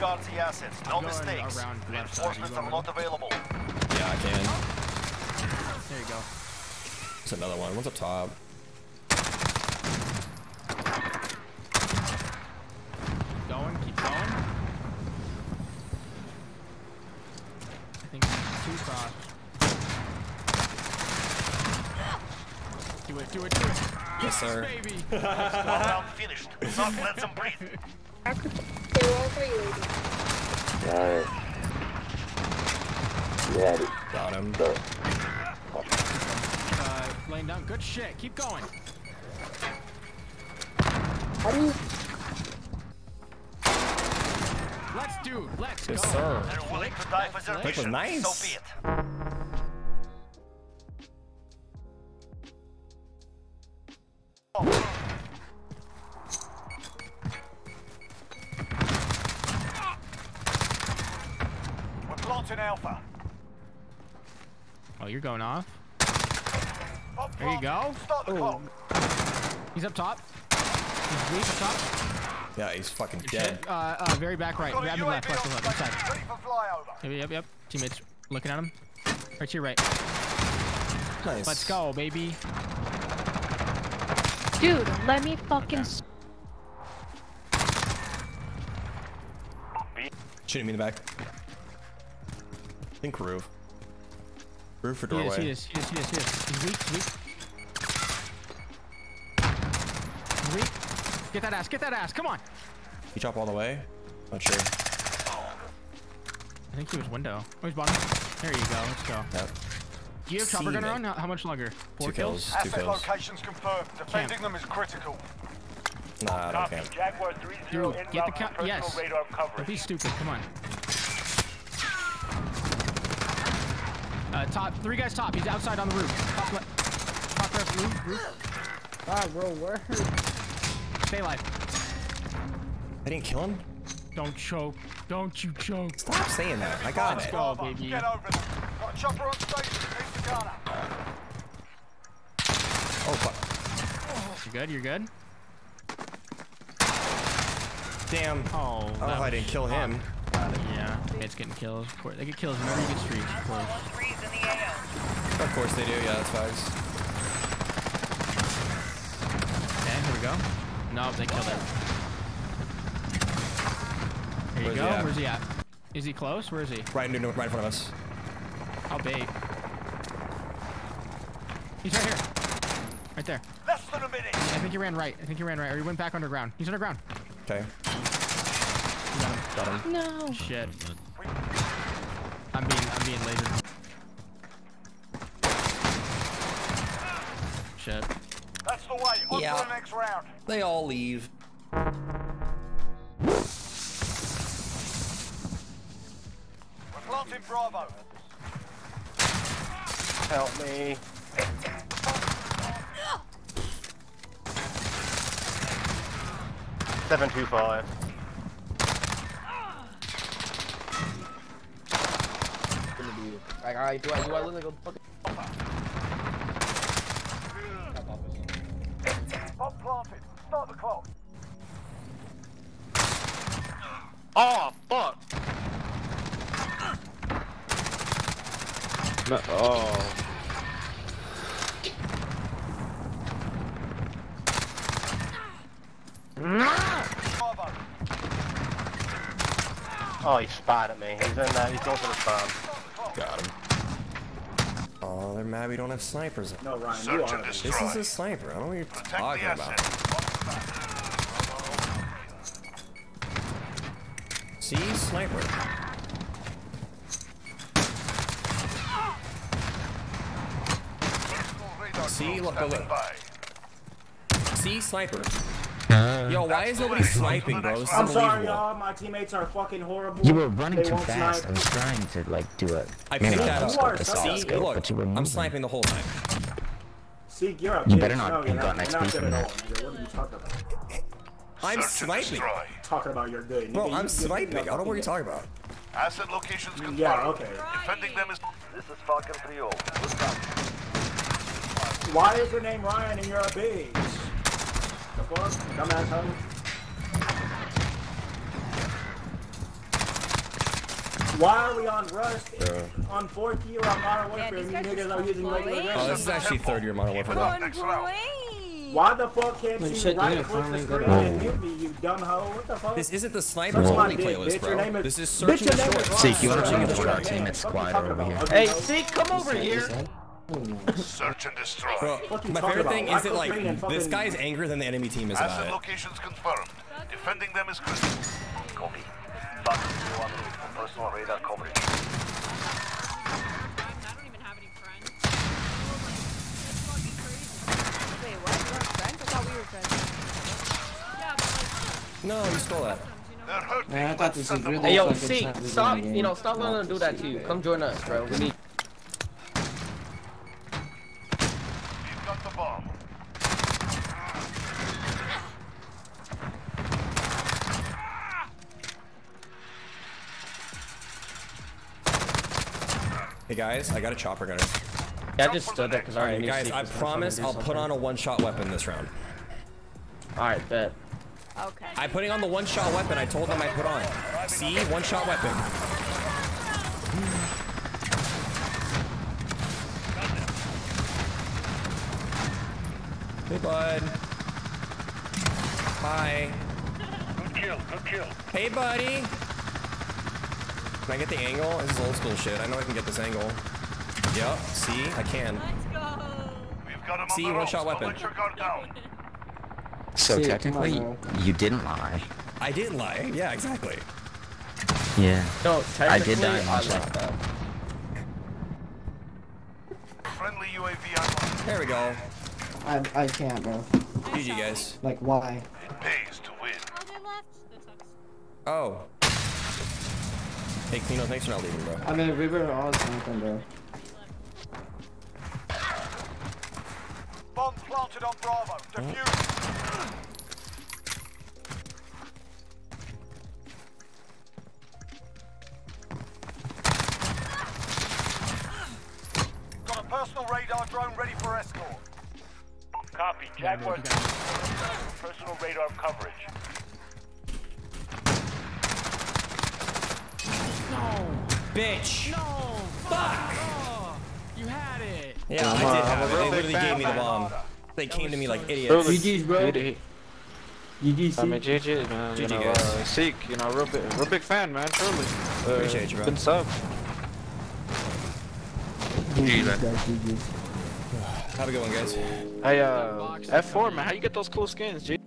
Discard the assets. No mistakes. Reinforcements are not available. Yeah, I can. There you go. There's another one. One's up top. Going, keep going. I think two cross. Do it, do it, do it. Yes, sir. Baby. Well, round finished. Not let them breathe. They're all three, lady. Got it. Yeah, got him. Laying down. Good shit. Keep going. How do you... Let's do. Let's go. Yes, sir. They're willing to die for their mission. Nice. So be it. Alpha. Oh, you're going off. Up there you go. Stop the clock. He's up top. He's weak up top. Yeah, he's fucking dead. Very back right. Grab him left, left, left, left. Ready for flyover. Yep. Teammates looking at him. Right to your right. Nice. Let's go, baby. Dude, let me fucking. Shooting me in the back. I think roof. Roof for doorway. He is. He's weak, weak. Get that ass, come on. He chop all the way? Not sure. I think he was window. Oh, he's bottom. There you go, let's go. Yep. Do you have chopper gunner on? How much longer? 4 kills? Asset locations confirmed. Defending them is critical. Nah, I don't care. Dude, get the count. Yes. Don't be stupid, come on. Top, 3 guys top. He's outside on the roof. Top left. Top left roof. Ah, bro, where? Stay alive. I didn't kill him. Don't choke. Don't you choke. Stop saying that. I got it. Let's go, baby. Get over it. Got a chopper on station. Take the corner. Oh, fuck. You're good. Damn. Oh, oh I didn't kill him. Yeah, it's getting kills. Of course, they get kills in every good streak. Of course they do. Yeah, that's facts. Okay, here we go. No, they killed him. Here you go. Where's he at? Is he close? Where is he? Right in front of us. How big? He's right here. Right there. Less than a minute. I think he ran right. Or he went back underground. He's underground. Okay. Got him. No. Shit. I'm being lasered. Shit. That's the way. On to the next round. They all leave. We're planting Bravo. Help me. Oh. 725. Like, alright, do I look like a fucking pop planted. Start the clock. Oh, fuck. No, oh. Oh, he spied at me. He's in there. He's going for the farm. Got him. Oh, they're mad we don't have snipers. No, Ryan, you are. This is a sniper. I don't know what you're talking about. See, sniper. See, look. See, sniper. Yo, why is nobody sniping, bro? I'm sorry, y'all. My teammates are fucking horrible. You were running too fast. I was trying to, like, do it. I picked that up. See, look, I'm sniping the whole time. SeeK, you're up. You better not think on next week from that. What are you talking about? I'm sniping. Talking about your good. Bro, I'm sniping. I don't know what you're talking about. Asset locations confirmed. Yeah, okay. Defending them is... This is Falcon 3-0. Why is your name Ryan and you're a bitch? Dumbass, Why are we on Rust, on 4th year on Modern Warfare, and you niggas are using regular Rust? Oh, this is actually 3rd year Modern Warfare. Why the fuck can't you right-click the screen and mute me, you dumb hoe? What the fuck? This isn't the sniper only playlist, bro. This is searching the short. SeeK, you want to join our teammate squad over here? Hey, SeeK, come over here! Search and destroy. Bro, my favorite thing is that, like, this guy is angrier than the enemy team is about it. Asset locations confirmed. Defending them is critical. Copy. Back to 2-1 for personal radar coverage. I don't even have any friends. Wait, what? You weren't friends? I thought we were friends. No, you stole that. They're hurting. I thought this was really. Hey, yo, SeeK, stop, you know, stop letting them do that to you. Come join us, bro. We need. Hey guys, I got a chopper gunner. Yeah, I just stood there because I already knew. Alright guys, I promise I'll put on a one-shot weapon this round. Alright, bet. Okay. I'm putting on the one-shot weapon I told them I put on. See? One-shot weapon. Hey, bud. Hi. Good kill, good kill. Hey, buddy. Can I get the angle? This is old school shit. I know I can get this angle. Yep, see? I can. Let's go. We've got him. See, on one-shot weapon. So see, technically, you didn't lie. I didn't lie. Yeah, exactly. Yeah. No, I did die. Friendly UAV online. There we go. I can't, bro. GG, guys. Like, why? It pays to win. Oh. Hey, Kino, thanks for not leaving, bro. I mean, we were all something, bro. Bomb planted on Bravo. Defuse. Got a personal radar drone ready for escort. Copy. Jaguar. Personal radar coverage. Bitch! No! Fuck! Oh, you had it! Yeah, I did have it. They literally gave me the bomb. They came to me like idiots. GG's, bro. GG's. I mean, GG's, man. GG, you know, guys. SeeK, you know, real big fan, man. Truly. Appreciate you, bro. Been sub. GG, man. Have a good one, guys. Hey, F4, man. How you get those cool skins, G?